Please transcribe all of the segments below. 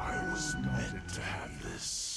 I was meant to have this.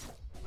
Radiant's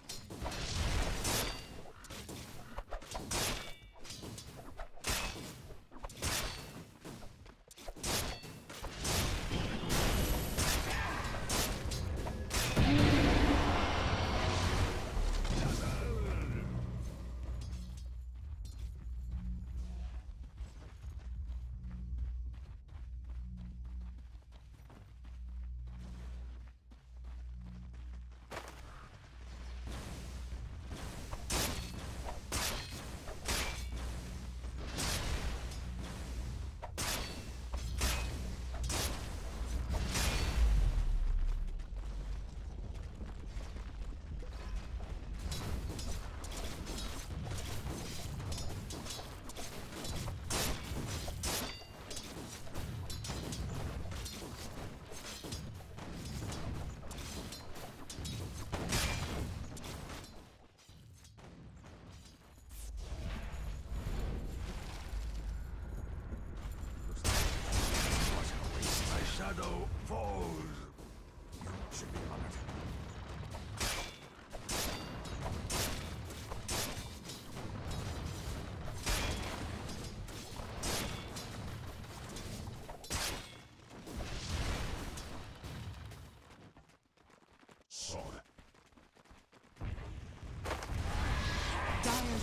attack. Shadow falls. You should be honored. Sword. Dire's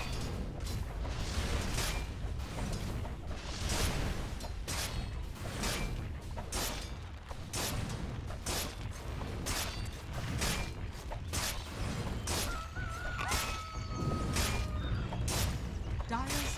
Radiant's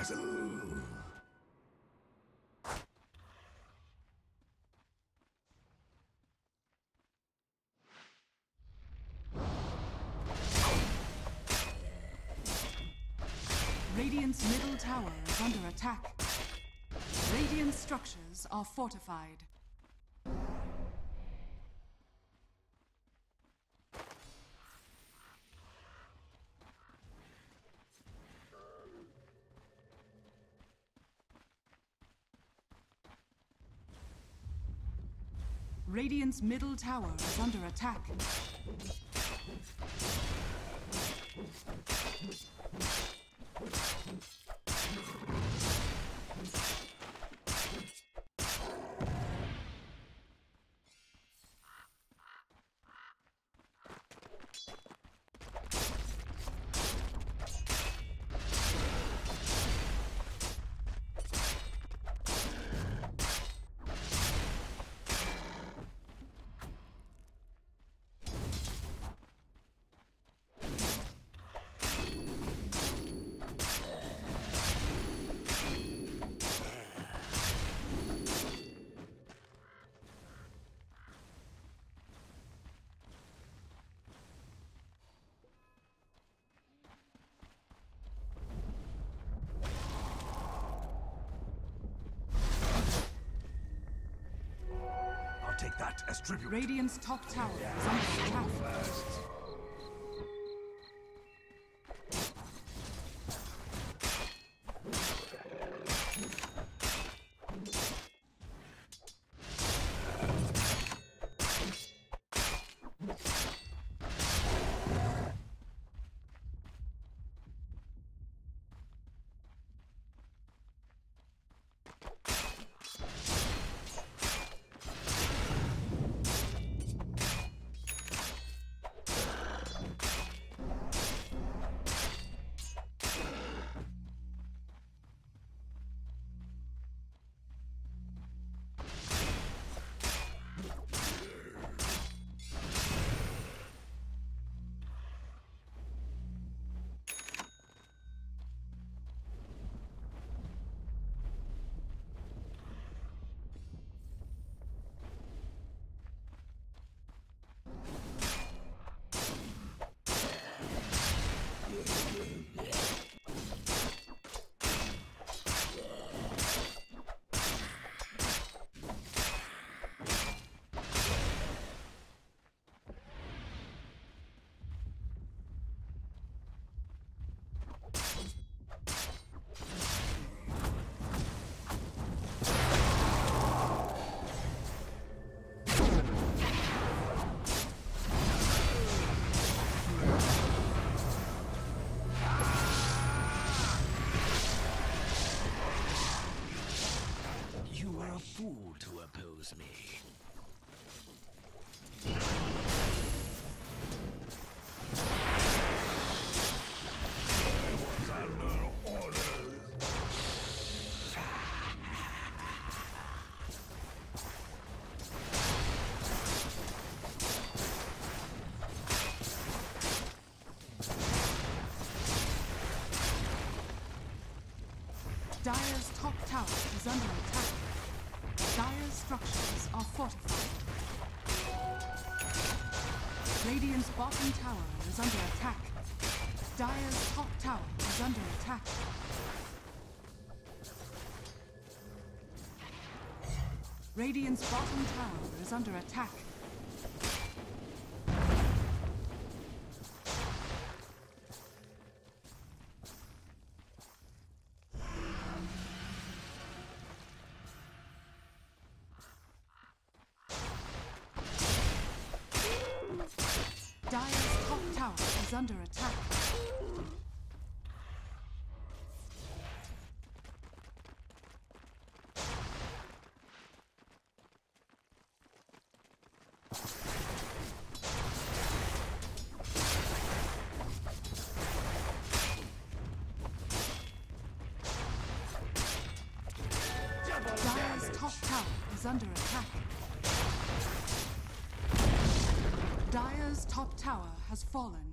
dazzle. Radiant's middle tower is under attack. Radiant structures are fortified. Radiant's middle tower is under attack. Take that as tribute. Radiant's top tower is under attack. Dire's top tower is under attack. Dire's structures are fortified. Radiant's bottom tower is under attack. Dire's top tower is under attack. Radiant's bottom tower is under attack. Under attack. Dire's top tower is under attack. Dire's top tower has fallen.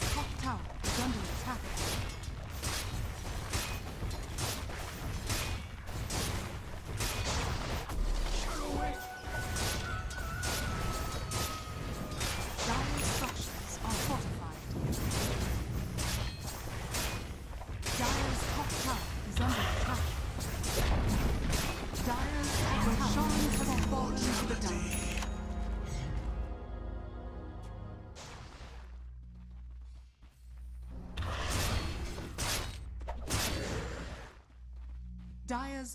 top tower is under attack. Dire's structures are fortified. Dire's top tower is under attack. Dire's Roshan's have fallen to the down. Dire's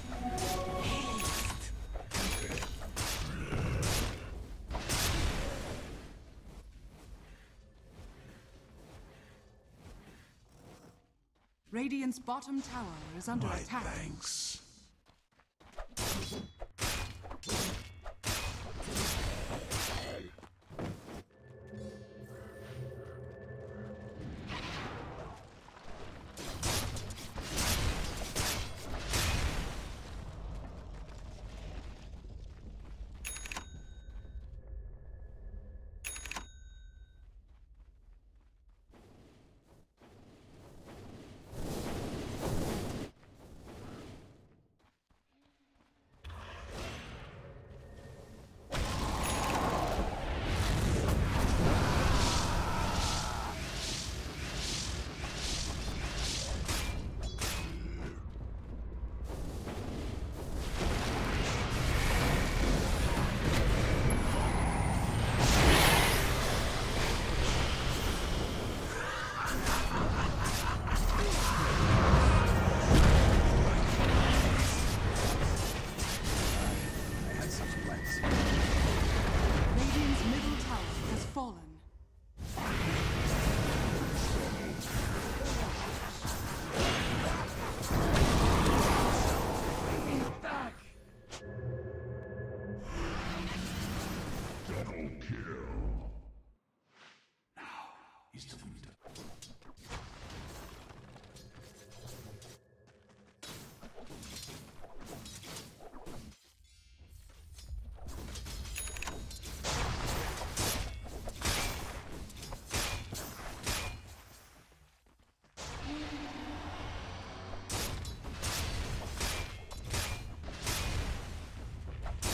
Radiant's bottom tower is under attack. Thanks.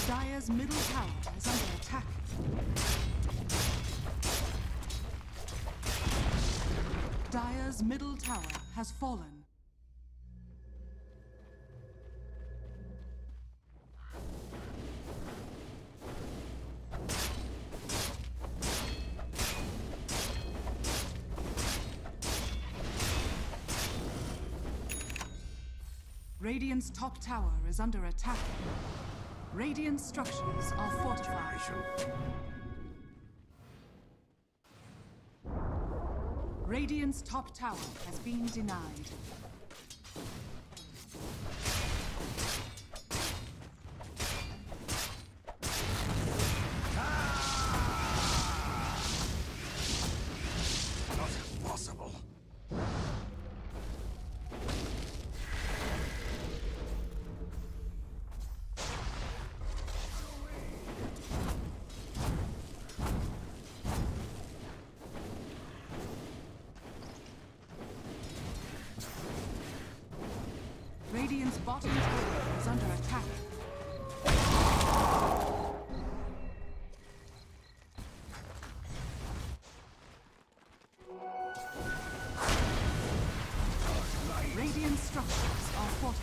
Dire's middle tower is under attack. Dire's middle tower has fallen. Radiant's top tower is under attack. Radiant structures are fortified. Radiant's top tower has been denied. Radiant's bottom tower is under attack. Radiant structures are fortified.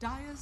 Dire's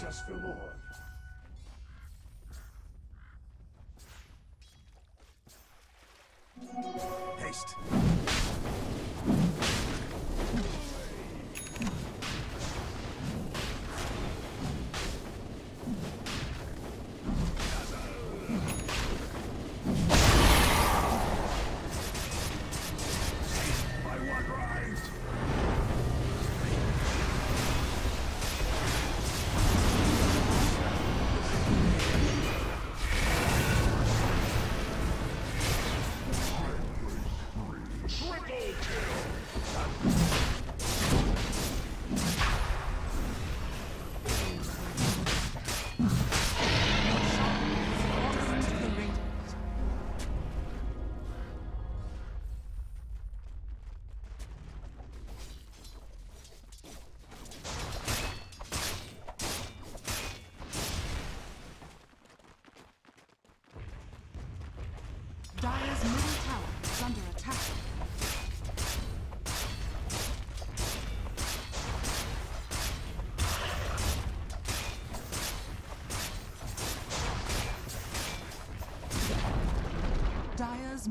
Just for more. Haste. Dire's middle tower is under attack. Dire's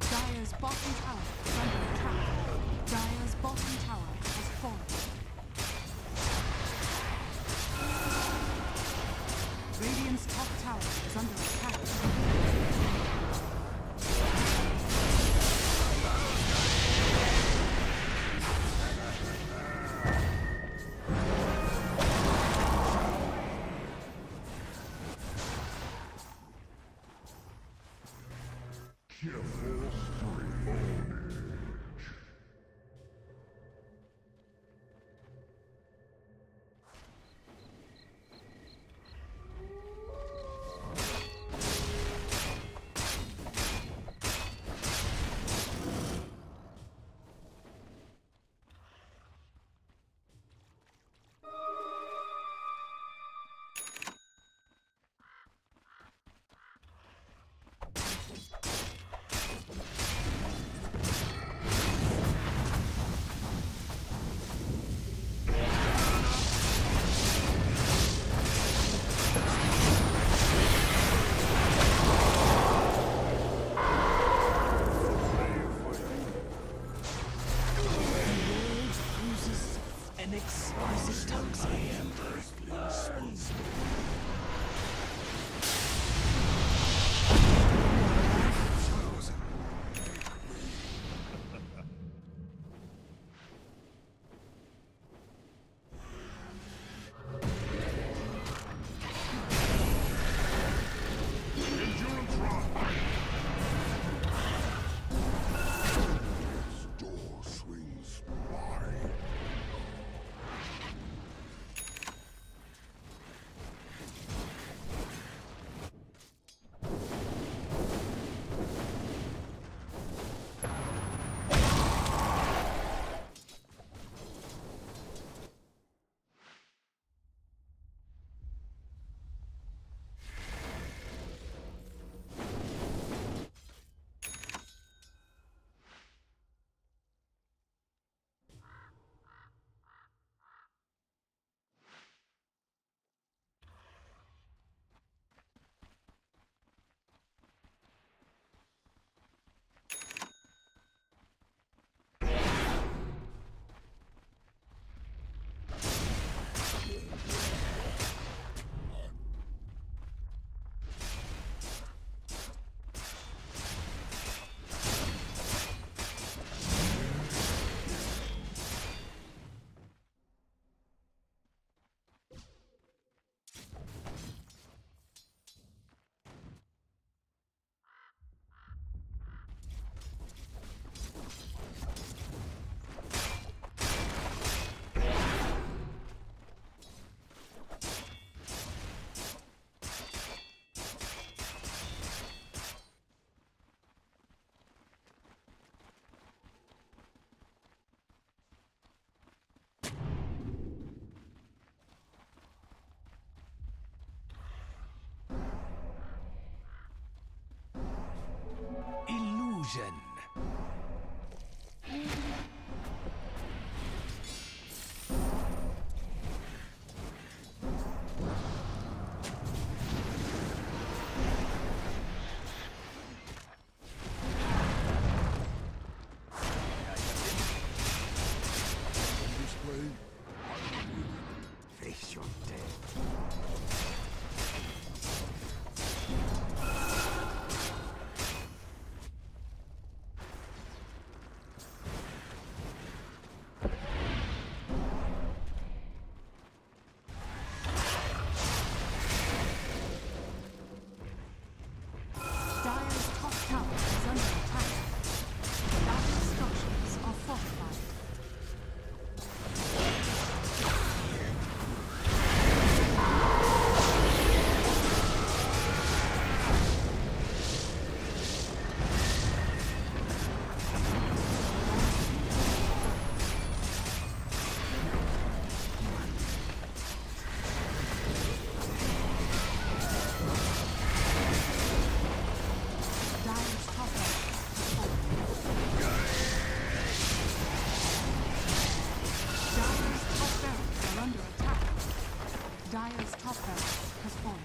Dire's bottom tower is under attack. Dire's bottom tower has fallen. Radiant's top tower is under attack. Illusion. Dire's top tower has fallen.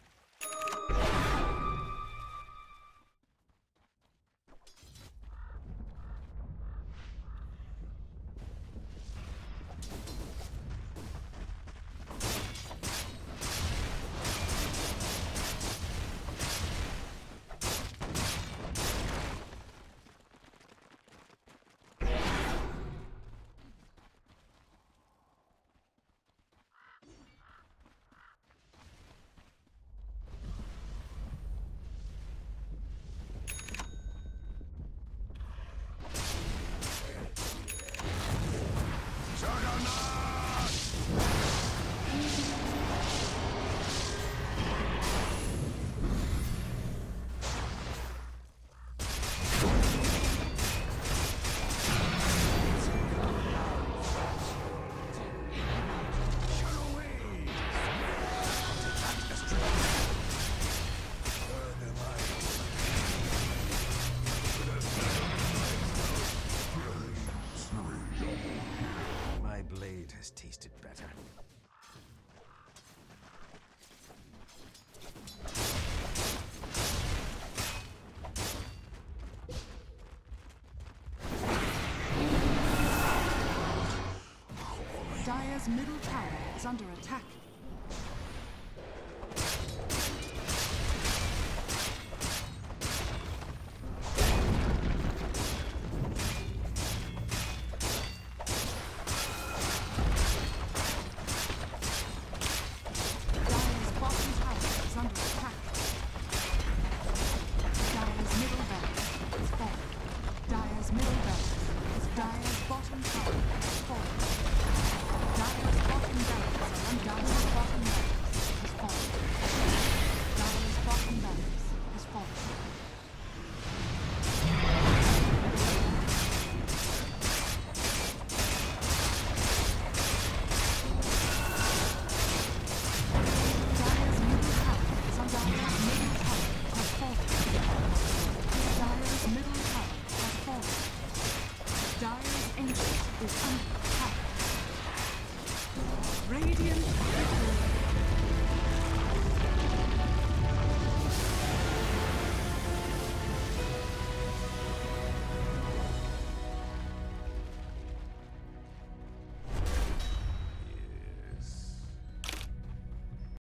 Dyer's middle tower is under attack.